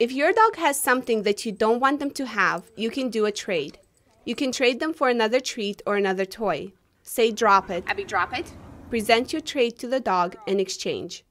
If your dog has something that you don't want them to have, you can do a trade. You can trade them for another treat or another toy. Say drop it. Abby, drop it. Present your trade to the dog and exchange.